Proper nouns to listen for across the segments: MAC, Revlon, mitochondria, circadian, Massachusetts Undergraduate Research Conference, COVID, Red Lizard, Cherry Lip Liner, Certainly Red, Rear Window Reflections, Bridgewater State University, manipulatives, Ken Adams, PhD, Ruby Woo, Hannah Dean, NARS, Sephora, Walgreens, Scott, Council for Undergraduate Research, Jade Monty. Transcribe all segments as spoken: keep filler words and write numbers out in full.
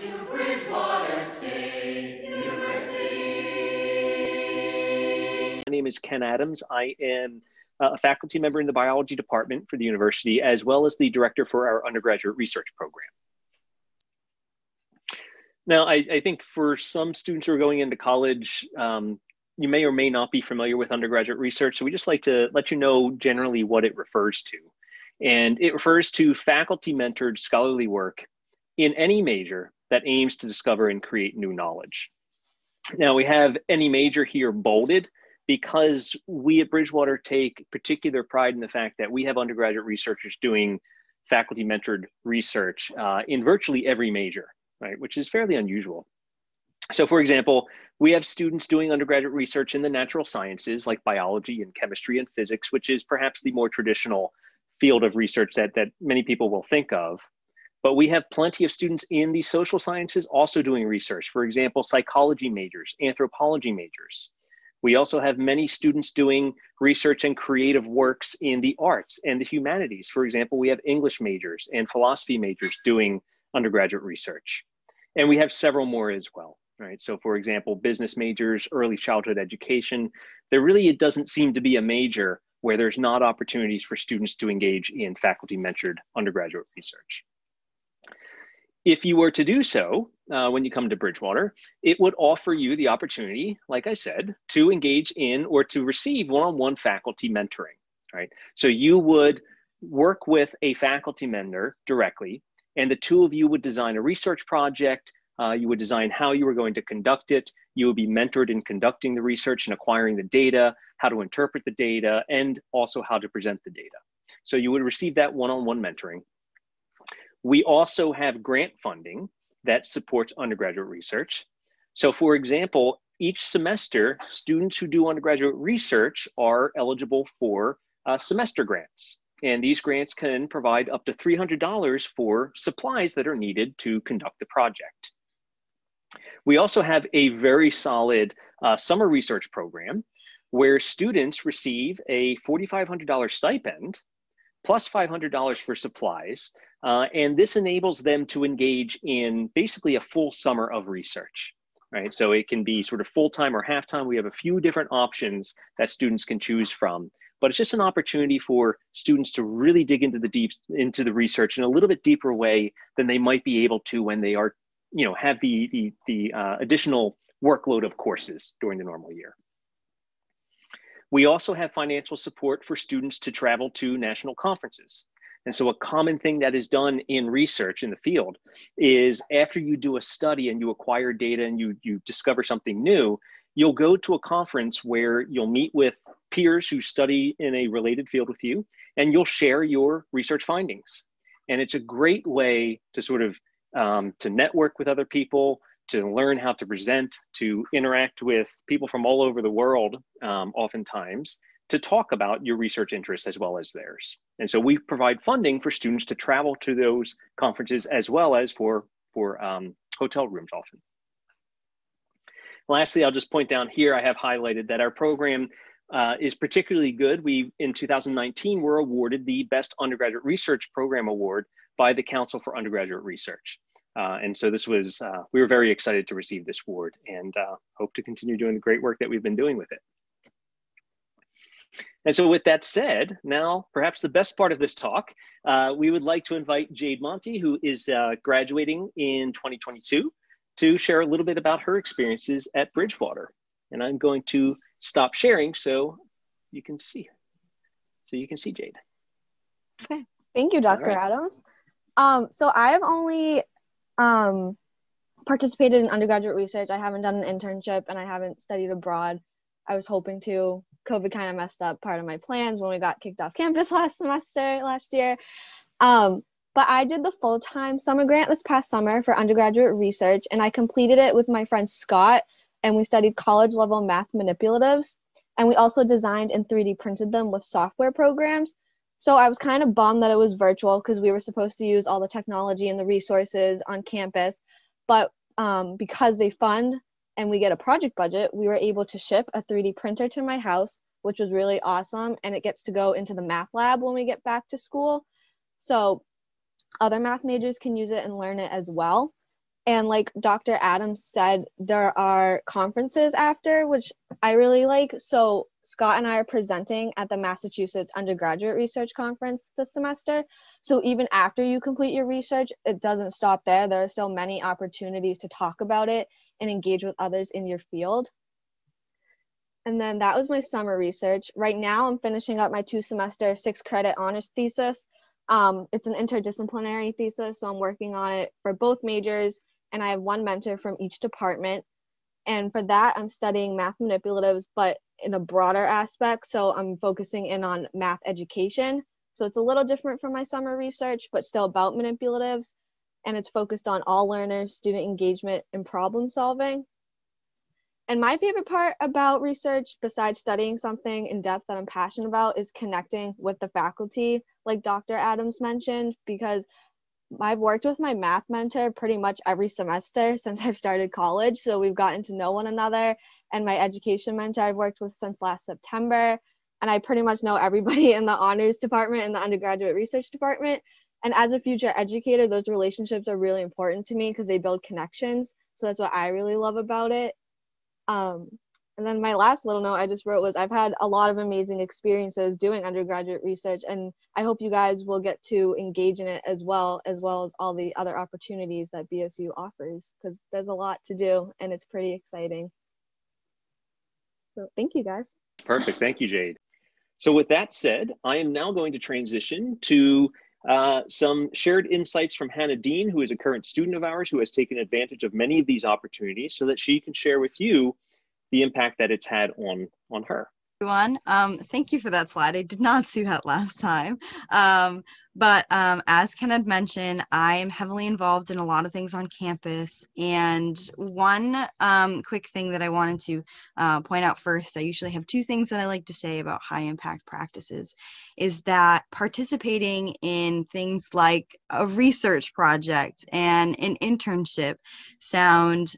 to Bridgewater State University. My name is Ken Adams. I am a faculty member in the biology department for the university, as well as the director for our undergraduate research program. Now, I, I think for some students who are going into college, um, you may or may not be familiar with undergraduate research, so we just like to let you know generally what it refers to. And it refers to faculty-mentored scholarly work in any major that aims to discover and create new knowledge. Now, we have any major here bolded because we at Bridgewater take particular pride in the fact that we have undergraduate researchers doing faculty-mentored research uh, in virtually every major. Right, which is fairly unusual. So for example, we have students doing undergraduate research in the natural sciences like biology and chemistry and physics, which is perhaps the more traditional field of research that, that many people will think of. But we have plenty of students in the social sciences also doing research, for example, psychology majors, anthropology majors. We also have many students doing research and creative works in the arts and the humanities. For example, we have English majors and philosophy majors doing undergraduate research. And we have several more as well, right? So for example, business majors, early childhood education, there really it doesn't seem to be a major where there's not opportunities for students to engage in faculty-mentored undergraduate research. If you were to do so, uh, when you come to Bridgewater, it would offer you the opportunity, like I said, to engage in or to receive one-on-one faculty mentoring, right? So you would work with a faculty mentor directly, and the two of you would design a research project. Uh, you would design how you were going to conduct it. You would be mentored in conducting the research and acquiring the data, how to interpret the data, and also how to present the data. So you would receive that one-on-one mentoring. We also have grant funding that supports undergraduate research. So for example, each semester, students who do undergraduate research are eligible for uh, semester grants. And these grants can provide up to three hundred dollars for supplies that are needed to conduct the project. We also have a very solid uh, summer research program where students receive a four thousand five hundred dollar stipend plus five hundred dollars for supplies. Uh, and this enables them to engage in basically a full summer of research, right? So it can be sort of full-time or half-time. We have a few different options that students can choose from. But it's just an opportunity for students to really dig into the deep into the research in a little bit deeper way than they might be able to when they are, you know, have the the, the uh, additional workload of courses during the normal year. We also have financial support for students to travel to national conferences. And so a common thing that is done in research in the field is after you do a study and you acquire data and you you discover something new, you'll go to a conference where you'll meet with peers who study in a related field with you, and you'll share your research findings. And it's a great way to sort of, um, to network with other people, to learn how to present, to interact with people from all over the world, um, oftentimes, to talk about your research interests as well as theirs. And so we provide funding for students to travel to those conferences as well as for, for um, hotel rooms often. Lastly, I'll just point down here, I have highlighted that our program uh, is particularly good. We, in two thousand nineteen, were awarded the Best Undergraduate Research Program Award by the Council for Undergraduate Research. Uh, and so this was, uh, we were very excited to receive this award and uh, hope to continue doing the great work that we've been doing with it. And so with that said, now perhaps the best part of this talk, uh, we would like to invite Jade Monty, who is uh, graduating in twenty twenty-two. To share a little bit about her experiences at Bridgewater. And I'm going to stop sharing so you can see her. So you can see Jade. Okay, thank you, Doctor Right. Adams. Um, so I've only um, participated in undergraduate research. I haven't done an internship and I haven't studied abroad. I was hoping to. COVID kind of messed up part of my plans when we got kicked off campus last semester, last year. Um, But I did the full-time summer grant this past summer for undergraduate research, and I completed it with my friend Scott, and we studied college-level math manipulatives, and we also designed and three D printed them with software programs. So I was kind of bummed that it was virtual because we were supposed to use all the technology and the resources on campus, but um, because they fund and we get a project budget, we were able to ship a three D printer to my house, which was really awesome, and it gets to go into the math lab when we get back to school. So other math majors can use it and learn it as well. And like Doctor Adams said, there are conferences after, which I really like. So Scott and I are presenting at the Massachusetts Undergraduate Research Conference this semester. So even after you complete your research, it doesn't stop there. There are so many opportunities to talk about it and engage with others in your field. And then that was my summer research. Right now, I'm finishing up my two semester, six credit honors thesis. Um, it's an interdisciplinary thesis, so I'm working on it for both majors, and I have one mentor from each department. And for that, I'm studying math manipulatives, but in a broader aspect. So I'm focusing in on math education. So it's a little different from my summer research, but still about manipulatives. And it's focused on all learners, student engagement, and problem solving. And my favorite part about research, besides studying something in depth that I'm passionate about, is connecting with the faculty, like Doctor Adams mentioned, because I've worked with my math mentor pretty much every semester since I've started college. So we've gotten to know one another, and my education mentor I've worked with since last September. And I pretty much know everybody in the honors department and the undergraduate research department. And as a future educator, those relationships are really important to me because they build connections. So that's what I really love about it. Um, and then my last little note I just wrote was I've had a lot of amazing experiences doing undergraduate research, and I hope you guys will get to engage in it as well, as well as all the other opportunities that B S U offers, because there's a lot to do and it's pretty exciting. So thank you guys. Perfect. Thank you, Jade. So with that said, I am now going to transition to Uh, some shared insights from Hannah Dean, who is a current student of ours who has taken advantage of many of these opportunities so that she can share with you the impact that it's had on, on her. Everyone, um, thank you for that slide. I did not see that last time. Um, but um, as Ken had mentioned, I am heavily involved in a lot of things on campus. And one um, quick thing that I wanted to uh, point out first, I usually have two things that I like to say about high impact practices, is that participating in things like a research project and an internship sound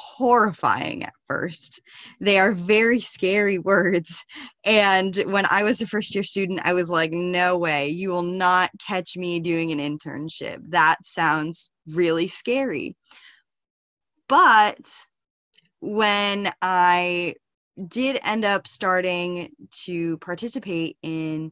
horrifying at first. They are very scary words. And when I was a first year student, I was like, no way, you will not catch me doing an internship. That sounds really scary. But when I did end up starting to participate in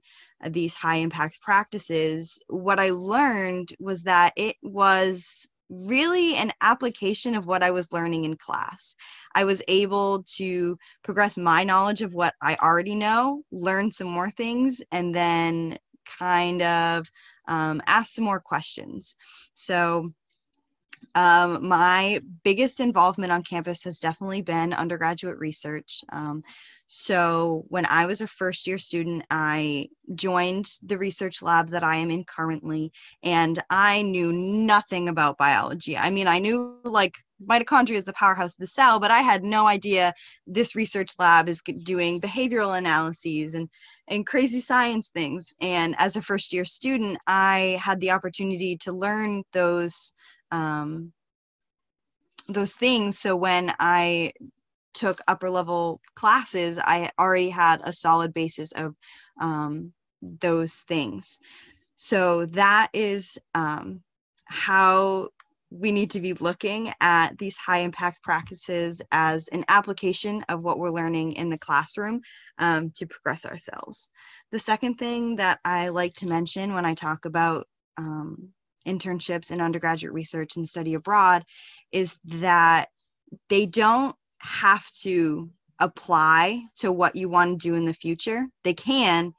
these high impact practices, what I learned was that it was really an application of what I was learning in class. I was able to progress my knowledge of what I already know, learn some more things, and then kind of um, ask some more questions. So um, my biggest involvement on campus has definitely been undergraduate research. Um, so when I was a first year student, I joined the research lab that I am in currently, and I knew nothing about biology. I mean, I knew like mitochondria is the powerhouse of the cell, but I had no idea this research lab is doing behavioral analyses and, and crazy science things. And as a first year student, I had the opportunity to learn those um, those things. So when I took upper level classes, I already had a solid basis of um, those things. So that is um, how we need to be looking at these high impact practices, as an application of what we're learning in the classroom um, to progress ourselves. The second thing that I like to mention when I talk about um, internships in undergraduate research and study abroad is that they don't have to apply to what you want to do in the future. They can,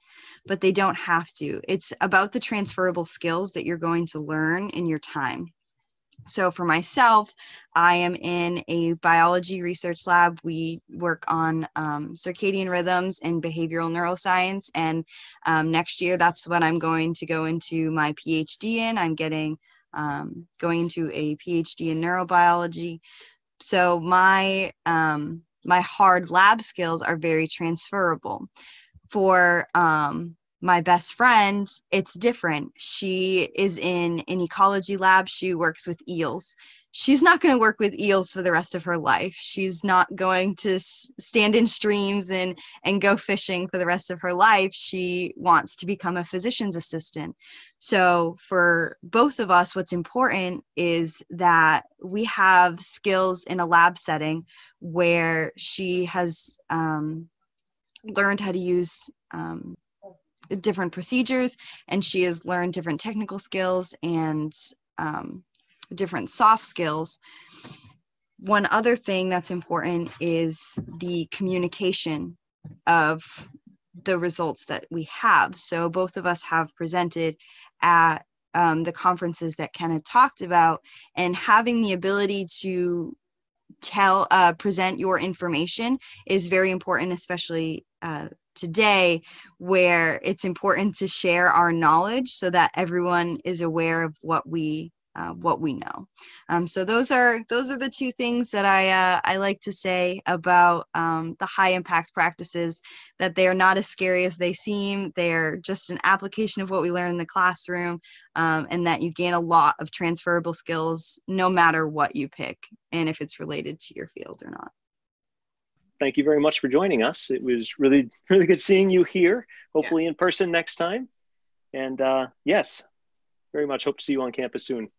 but they don't have to. It's about the transferable skills that you're going to learn in your time. So for myself, I am in a biology research lab. We work on um, circadian rhythms and behavioral neuroscience. And um, next year, that's what I'm going to go into my PhD in. I'm getting um, going into a PhD in neurobiology. So my um, my hard lab skills are very transferable. For um, My best friend, it's different. She is in an ecology lab. She works with eels. She's not going to work with eels for the rest of her life. She's not going to s- stand in streams and, and go fishing for the rest of her life. She wants to become a physician's assistant. So for both of us, what's important is that we have skills in a lab setting where she has um, learned how to use um, different procedures, and she has learned different technical skills and um, different soft skills. One other thing that's important is the communication of the results that we have. So both of us have presented at um, the conferences that Ken had talked about, and having the ability to tell, uh, present your information is very important, especially uh, today, where it's important to share our knowledge so that everyone is aware of what we uh, what we know. Um, so those are those are the two things that I uh, I like to say about um, the high impact practices, that they are not as scary as they seem. They are just an application of what we learn in the classroom, um, and that you gain a lot of transferable skills no matter what you pick and if it's related to your field or not. Thank you very much for joining us. It was really, really good seeing you here, hopefully yeah. in person next time. And uh, yes, very much hope to see you on campus soon.